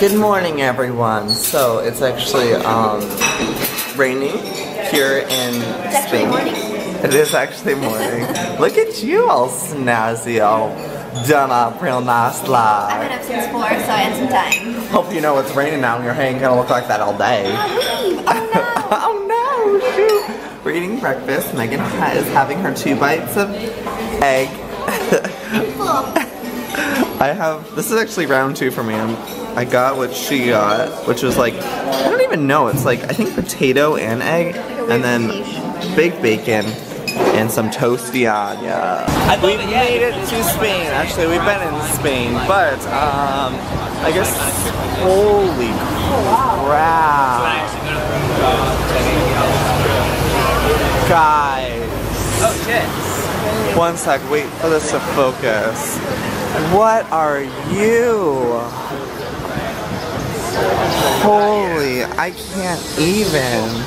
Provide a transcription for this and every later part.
Good morning, everyone. So it's actually raining here in Spain. It is actually morning. Look at you, all snazzy, all done up real nice. Live. I've been up since 4, so I had some time. Hope you know it's raining now, and your hair ain't gonna look like that all day. Oh, no! Oh no! Shoot. We're eating breakfast. Meghan is having her 2 bites of egg. I have, this is actually round 2 for me. I got what she got, which was like, I don't even know, it's like, I think potato and egg, and then baked bacon, and some tostillas. We made it to Spain, actually, we've been in Spain, but, I guess, holy crap. Guys. Oh shit. 1 sec, wait for this to focus. What are you? Holy, I can't even.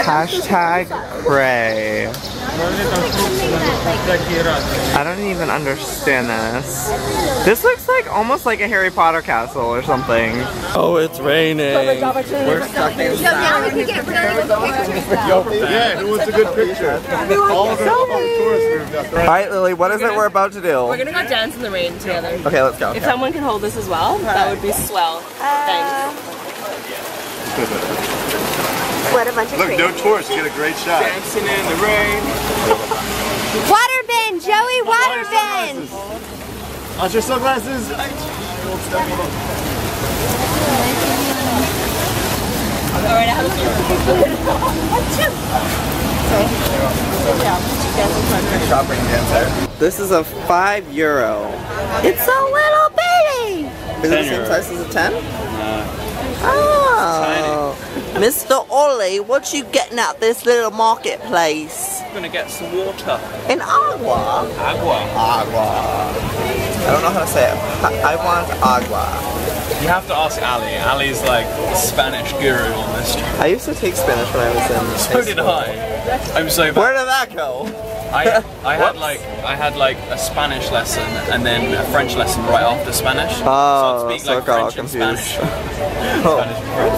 Hashtag pray. I don't even understand this. This looks like almost like a Harry Potter castle or something. Oh, it's raining. We're stuck inside. Yeah, it was a good picture. All right, Lily, what is it we're about to do? We're gonna go dance in the rain together. Okay, let's go. If someone can hold this as well, that would be swell. Thanks. What a bunch of crazy. Look, no tourists get a great shot. Dancing in the rain. Water bin, Joey, water bin. Watch your sunglasses. Alright, I have a shopping dancer. This is a €5. It's a little bitty. Is it the same size as a 10? Oh. Mr. Ollie, what you getting at this little marketplace? I'm gonna get some water. In agua? Agua. Agua. I don't know how to say it. I want agua. You have to ask Ali. Ali's like Spanish guru almost. I used to take Spanish when I was in school. So did I. I'm so bad. Where did that go? I had like a Spanish lesson and then a French lesson right after Spanish. Oh, so I'd speak like French and Spanish. Oh.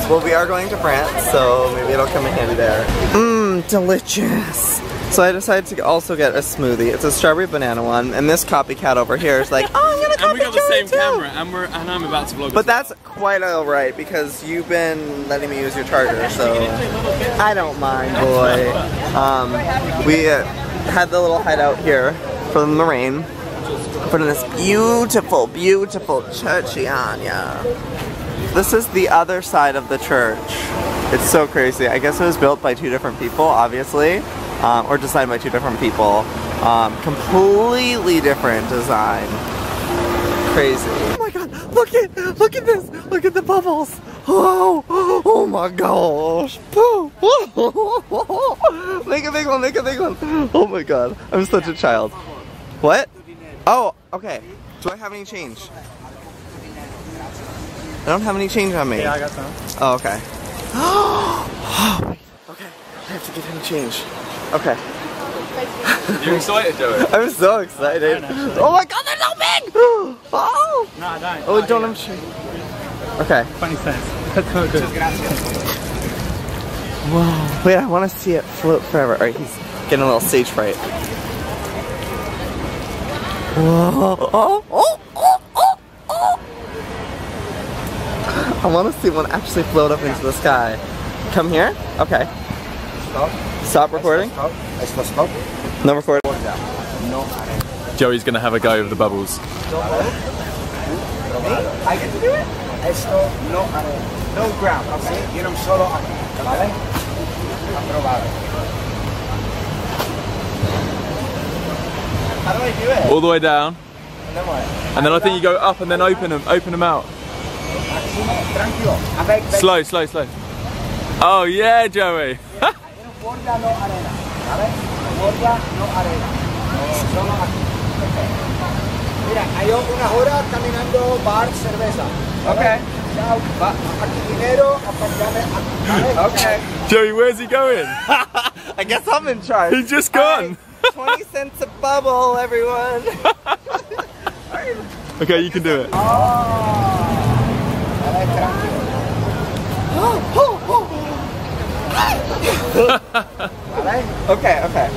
Well, we are going to France, so maybe it'll come in handy there. Mmm, delicious. So I decided to also get a smoothie. It's a strawberry banana one, and this copycat over here is like, oh, I'm gonna copy. And we got the same camera, and I'm about to vlog. But that's quite all right because you've been letting me use your charger, so I don't mind, boy. We had the little hideout here from the rain, in front of this beautiful, beautiful churchiana. This is the other side of the church. It's so crazy. I guess it was built by 2 different people, obviously, or designed by 2 different people. Completely different design. Crazy. Oh my God! Look at this! Look at the bubbles! Oh! Oh my gosh! Make a big one! Make a big one! Oh my God! I'm such a child. What? Oh, okay. Do I have any change? I don't have any change on me. Yeah, I got some. Oh, okay. Okay. I have to get any change. Okay. You're excited, Joey. I'm so excited. Oh my God! They're so big! Oh! No, I don't. Oh, don't have change. Okay. 20 cents. That's not good. Whoa. Wait, I want to see it float forever. Alright, he's getting a little stage fright. Whoa. Oh, oh, oh, oh, oh. I want to see one actually float up into the sky. Come here? Okay. Stop. Stop recording? I still stop. No recording. Joey's going to have a go with the bubbles. I get to do it? Esto no no ground, okay? Quiero solo aquí, ¿vale? Aprobado. How do I do it? All the way down. And then what? And then I think you go up and then open them out. Slow, slow, slow. Oh yeah, Joey. Mira, hay 1 hora caminando bar cerveza. Okay. Okay. Joey, where's he going? I guess I'm in charge. He's just gone. 20 cents a bubble, everyone. Okay, you can do it. Oh, I like that. Okay, okay.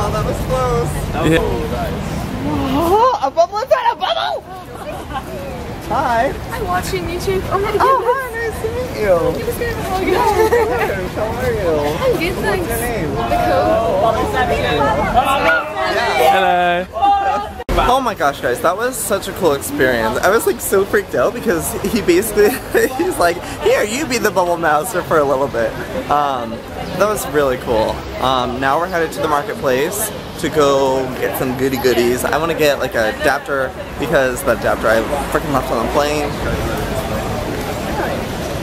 Oh, that was close. That was nice. Oh, a bubble inside a bubble! Hi. Hi, watching YouTube. Oh my god. Oh, hi, nice to meet you. I'm just gonna have a hug. How are you? I'm good, thanks. What's your name? Hello. Oh my gosh, guys, that was such a cool experience. I was like so freaked out because he basically, he's like, here, you be the bubble master for a little bit. That was really cool. Now we're headed to the marketplace to go get some goody goodies. I want to get like a adapter because that adapter I freaking left on the plane.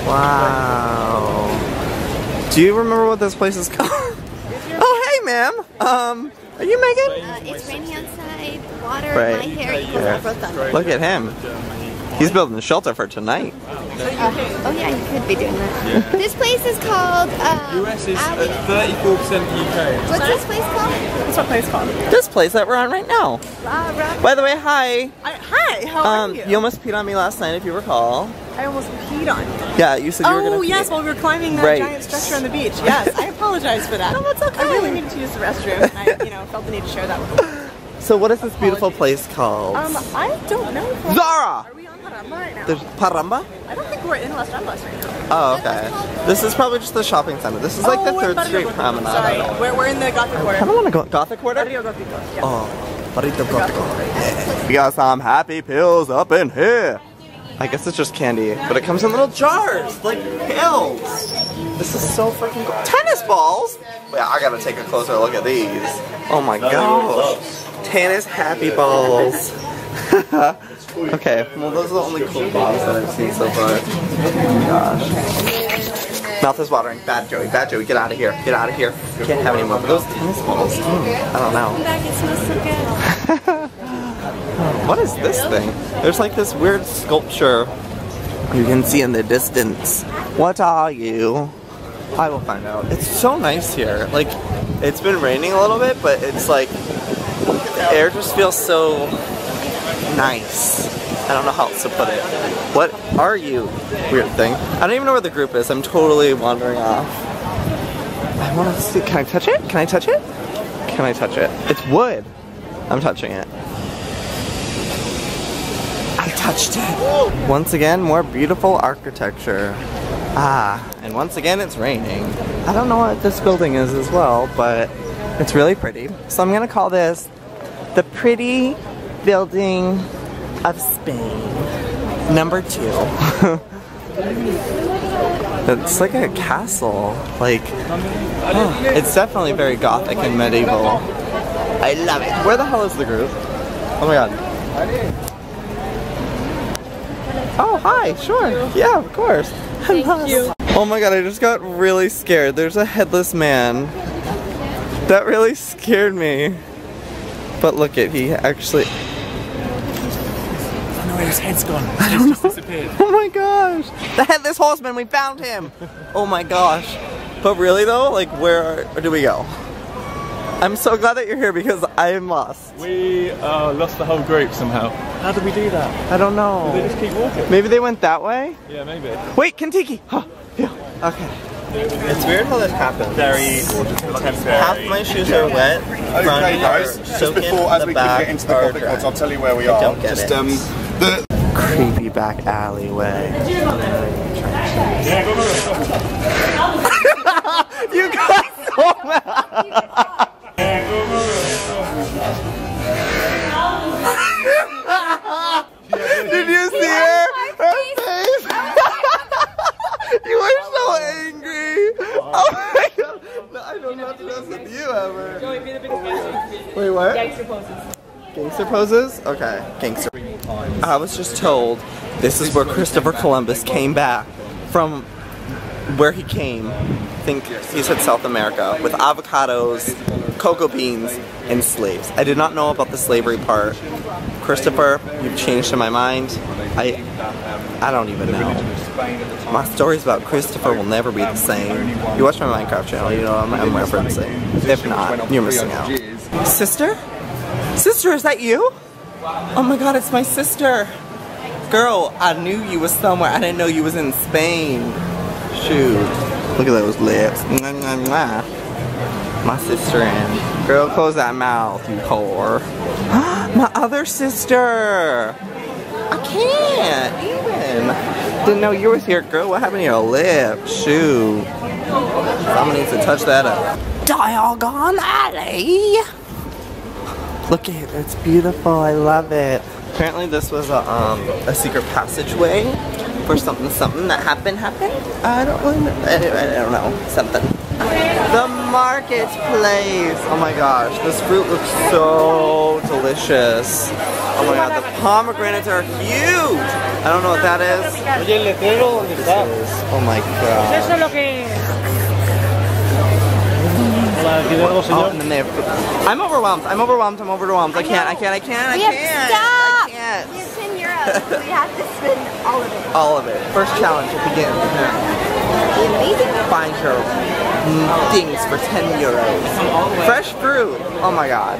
Wow. Do you remember what this place is called? Oh, hey, ma'am. Are you Meghan? It's raining outside, water in my hair equals Look at him. He's building a shelter for tonight. Oh yeah, you could be doing that. Yeah. This place is called... US is at 34% UK. What's this place called? What's our place called? This place that we're on right now. By the way, hi. Hi, how are you? You almost peed on me last night, if you recall. I almost peed on you. Yeah, you said you were going to pee. Oh yes, while we were climbing that giant structure on the beach. Yes, I apologize for that. No, that's okay. I really needed to use the restroom, and I felt the need to share that with you. So what is this beautiful place called? I don't know. Zara! Right now. There's Paramba? I don't think we're in Las Ramblas right now. Oh, okay. This is probably just the shopping center. This is like the 3rd Street Promenade. Sorry, we're in the Gothic Quarter. I kind of want to go. Gothic Quarter? Yes. Oh, Gothic Quarter. Yeah. We got some happy pills up in here. I guess it's just candy, but it comes in little jars, like pills. This is so freaking cool. Tennis balls? Wait, I gotta take a closer look at these. Oh my gosh. Tennis happy balls. Okay, well those are the only cool balls that I've seen so far. Oh my gosh. Mouth is watering. Bad Joey, get out of here. Get out of here. Can't have any more. But those tennis balls, I don't know. What is this thing? There's like this weird sculpture you can see in the distance. What are you? I will find out. It's so nice here. Like, it's been raining a little bit, but it's like, the air just feels so... nice. I don't know how else to put it. What are you? Weird thing. I don't even know where the group is. I'm totally wandering off. I want to see. Can I touch it? Can I touch it? Can I touch it? It's wood. I'm touching it. I touched it. Once again, more beautiful architecture. Ah, and once again, it's raining. I don't know what this building is as well, but it's really pretty. So I'm going to call this the pretty building of Spain number 2. It's like a castle, like it's definitely very Gothic and medieval. I love it. Where the hell is the group? Oh my god. Oh hi, sure, yeah, of course. Hello. Oh my god, I just got really scared. There's a headless man. That really scared me. But look at, he actually... I don't know where his head's gone. He's just disappeared. Oh my gosh! The headless horseman, we found him! Oh my gosh. But really though, like where do we go? I'm so glad that you're here because I am lost. We lost the whole group somehow. How did we do that? I don't know. Did they just keep walking? Maybe they went that way? Yeah, maybe. Wait, Kentucky! Huh. Yeah. Okay. It's weird how this happens. Very temporary. Half my shoes are wet. Okay, guys, just before, as we get into the Gothic Quarter, I'll tell you where we are. Don't get it. The creepy back alleyway. You got so mad. Did you see her? You are so angry! Oh my god! No, I don't know how to do this with you ever. Joey, be the big poses. Wait, what? Gangster poses. Gangster poses? Okay. Gangster. I was just told this is where Christopher Columbus came back from where he came. I think he said South America with avocados, cocoa beans, and slaves. I did not know about the slavery part. Christopher, you've changed my mind. I I don't even know. My stories about Christopher will never be the same. You watch my Minecraft channel, you know what I'm referencing. If not, you're missing out. Sister? Sister, is that you? Oh my god, it's my sister. Girl, I knew you was somewhere. I didn't know you was in Spain. Shoot. Look at those lips. My sister in. Girl, close that mouth, you whore. My other sister. I can't even. Didn't know you was here, girl. What happened to your lip? Shoot. Someone needs to touch that up. Diagon Alley. Look at it. It's beautiful. I love it. Apparently this was a secret passageway for something that happened. I don't really know. Anyway, I don't know. Something. The marketplace. Oh my gosh, this fruit looks so delicious. Oh my god, the pomegranates are huge. I don't know what that is. Oh my god. Oh, and then they have, I'm overwhelmed. I can't. We have €10. We have to spend all of it. All of it. First challenge will begin. Find your things for €10. Fresh fruit. Oh my god.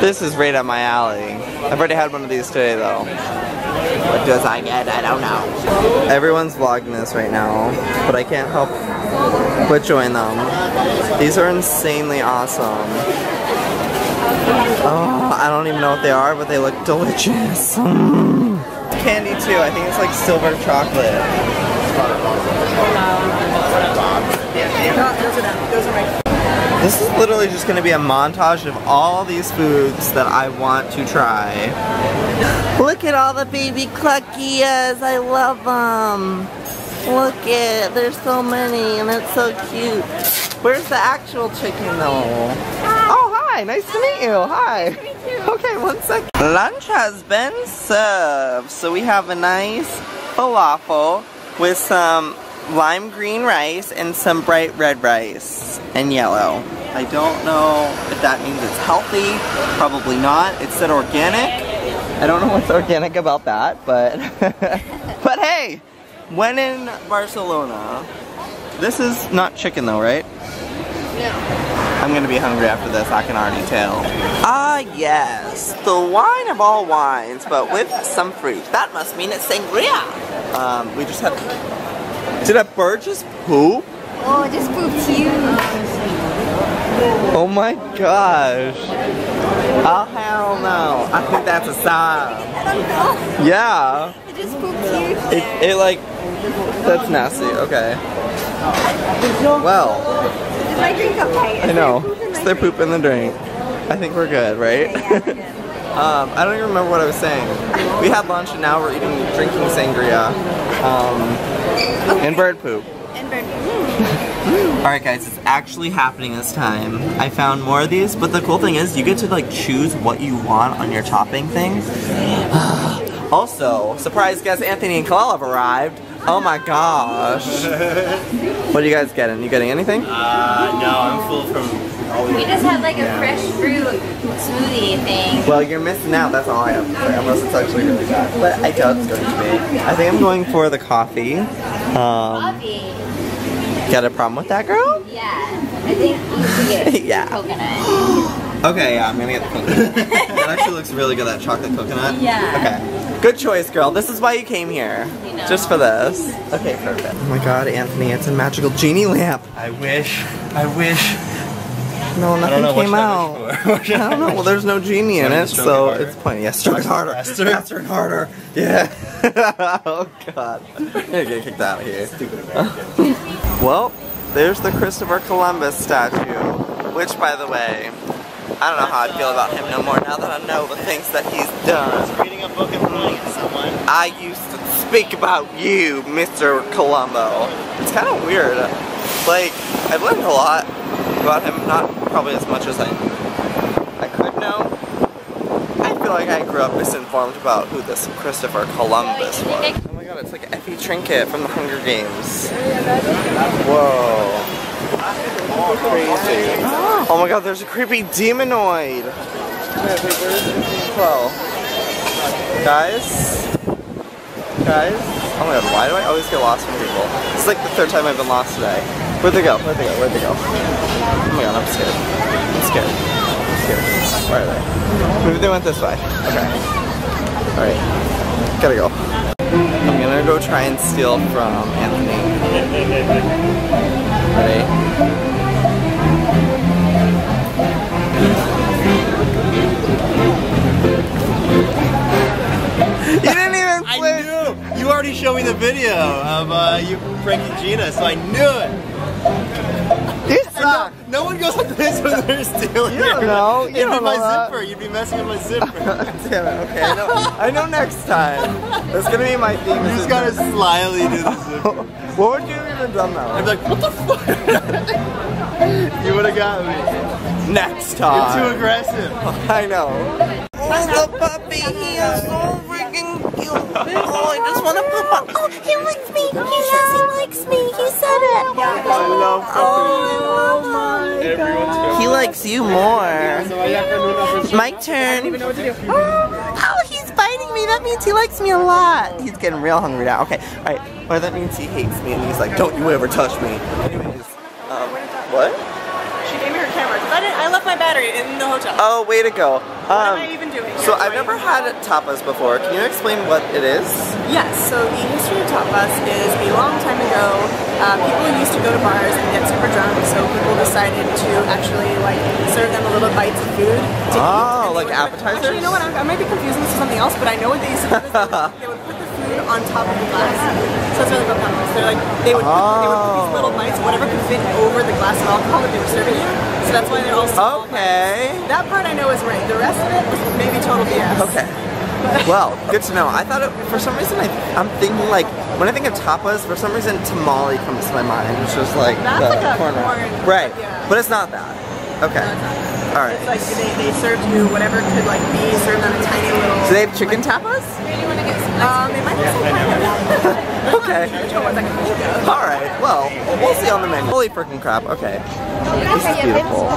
This is right up my alley. I've already had one of these today though. What does I get? I don't know. Everyone's vlogging this right now, but I can't help but join them. These are insanely awesome. Oh, I don't even know what they are, but they look delicious. Candy too, I think it's like silver chocolate. This is literally just gonna be a montage of all these foods that I want to try. Look at all the baby cluckias, I love them. Look at, there's so many and it's so cute. Where's the actual chicken though? Hi. Oh hi, nice to meet you, hi. Me too. Okay, one second. Lunch has been served. So we have a nice falafel with some lime green rice and some bright red rice and yellow. I don't know if that means it's healthy, probably not. It said organic. I don't know what's organic about that, but, but hey. When in Barcelona, this is not chicken though, right? No. I'm gonna be hungry after this, I can already tell. Ah yes, the wine of all wines, but with some fruit. That must mean it's sangria. We just had, did a bird just poop? Oh, it just pooped huge. Oh my gosh. Oh hell no, I think that's a sign. Yeah. It just pooped huge. It like, that's nasty, okay. Well. Is my drink okay? I know, because they're pooping the drink. I think we're good, right? I don't even remember what I was saying. We had lunch and now we're eating, drinking sangria. And bird poop. And bird poop. Alright guys, it's actually happening this time. I found more of these, but the cool thing is you get to like choose what you want on your topping thing. Also, surprise guest Anthony and Kalel have arrived. Oh my gosh. What are you guys getting? You getting anything? No, I'm full from all the... We just had like a fresh fruit smoothie thing. Well, you're missing out, that's all I have to say, unless it's actually really good. But I doubt it's going to be. I think I'm going for the coffee. Coffee? Got a problem with that, girl? Yeah. I think you should get coconut. Okay, yeah, I'm gonna get the coconut. That actually looks really good, that chocolate coconut. Yeah. Okay. Good choice, girl. This is why you came here. You know. Just for this. Okay, perfect. Oh my god, Anthony, it's a magical genie lamp. I wish. No, nothing came out. I don't know, well there's no genie in it, so it's pointing. Yeah, stroke harder. Faster and harder. Yeah. Oh god. I'm gonna get kicked out of here. Stupid American. Well, there's the Christopher Columbus statue. Which, by the way, I don't know how I feel about him no more now that I know the things that he's done. Reading a book and ruining someone. I used to speak about you, Mr. Columbo. It's kind of weird. Like, I've learned a lot about him, not probably as much as I could know. I feel like I grew up misinformed about who this Christopher Columbus was. Oh my god, it's like Effie Trinket from the Hunger Games. Whoa. Crazy. Oh my god, there's a creepy demonoid! Whoa. Guys, guys. Oh my god, why do I always get lost from people? It's like the third time I've been lost today. Where'd they go? Where'd they go? Where'd they go? Oh my god, I'm scared. I'm scared. I'm scared. Where are they? Maybe they went this way. Okay. Alright. Gotta go. I'm gonna go try and steal from Anthony. Ready? You didn't even play. I knew. You already showed me the video of you pranking Gina, so I knew it. You suck. No one goes like this when they're stealing. You don't know. You don't know my zipper. You'd be messing with my zipper. Damn it. Okay. I know next time. That's gonna be my theme. You just gotta slyly do the zipper. What would you have even done that? I'd be like, what the fuck? You would have got me. Next time. You're too aggressive. I know. Oh, the puppy, he is so freaking cute. Oh, I just want to pop up. Oh, he likes me. He likes me. He said it. I love puppies. Oh, I love him. He likes you more. My turn. Oh, he's biting me. That means he likes me a lot. He's getting real hungry now. Okay, all right. Well, that means he hates me, and he's like, don't you ever touch me. Anyways, what? She gave me her camera. I left my battery in the hotel. Oh, way to go. What am I even doing? So I've never had tapas before. Can you explain what it is? Yes, so the history of tapas is a long time ago, people used to go to bars and get super drunk, so people decided to actually like serve them a little bites of food to eat. Oh, like appetizers? Actually, you know what, I might be confusing this with something else, but I know what they used to do is they would put the food on top of the glass. So that's really what tapas is. They're like, they would put these little bites, whatever could fit over the glass of alcohol that they were serving you. So that's why they're all small. Okay. Bites. That part I know is right. The rest maybe total BS. Okay. Well, good to know. I thought it, for some reason I'm thinking like when I think of tapas, for some reason tamale comes to my mind, which is like That's like a corn. Right. Yeah. But it's not that. Okay. No, it's not that. All right. It's like they served you whatever could like be served on a tiny little. Do they have chicken tapas? Maybe you want to get some. They might have some kind of. Okay. All right. Well, we'll see on the menu. Holy freaking crap. Okay. This is beautiful.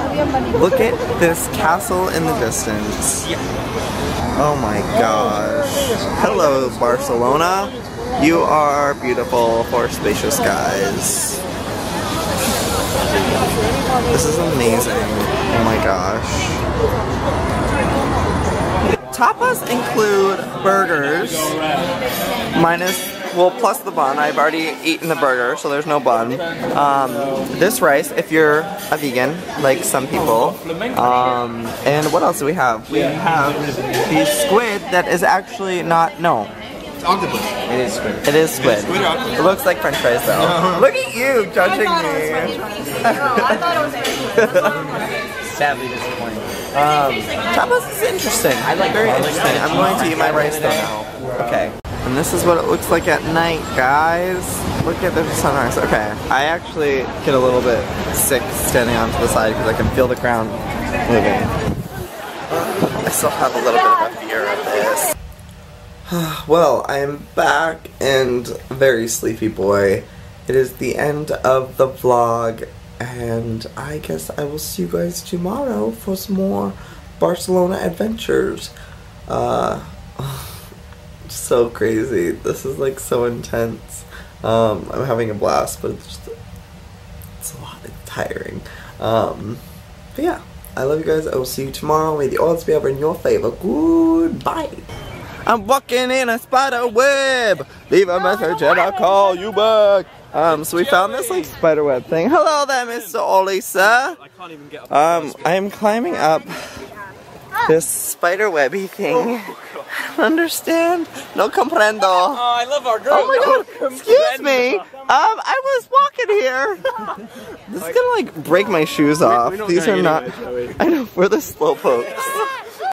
Look at this castle in the distance. Oh my gosh. Hello, Barcelona. You are beautiful for spacious skies. This is amazing. Oh my gosh. Tapas include burgers, plus the bun. I've already eaten the burger, so there's no bun. This rice, if you're a vegan, like some people. And what else do we have? We have the squid that is actually not, no. It's octopus. It is squid. It is squid. It looks like french fries though. Look at you judging me. I thought it was french. Sadly disappointing. Tapas is interesting. I like very interesting. I'm going to eat my rice though now. Okay. And this is what it looks like at night, guys. Look at the sunrise. Okay, I actually get a little bit sick standing onto the side because I can feel the ground moving. I still have a little bit of a fear of this. Well, I am back and very sleepy boy. It is the end of the vlog, and I guess I will see you guys tomorrow for some more Barcelona adventures. So crazy. This is like so intense. I'm having a blast, but it's a lot. It's tiring. But yeah, I love you guys. I will see you tomorrow. May the odds be ever in your favor. Goodbye. I'm walking in a spider web. Leave a message and I'll call you back. So we found this like spider web thing. Hello there, Mr. Ollie, sir. I can't even get up. I am climbing up this spider webby thing. I don't understand. No comprendo. Oh, I love our girl. Oh my god. Excuse me. I was walking here. This is gonna like break my shoes off. These are not. I know, we're the slowpokes.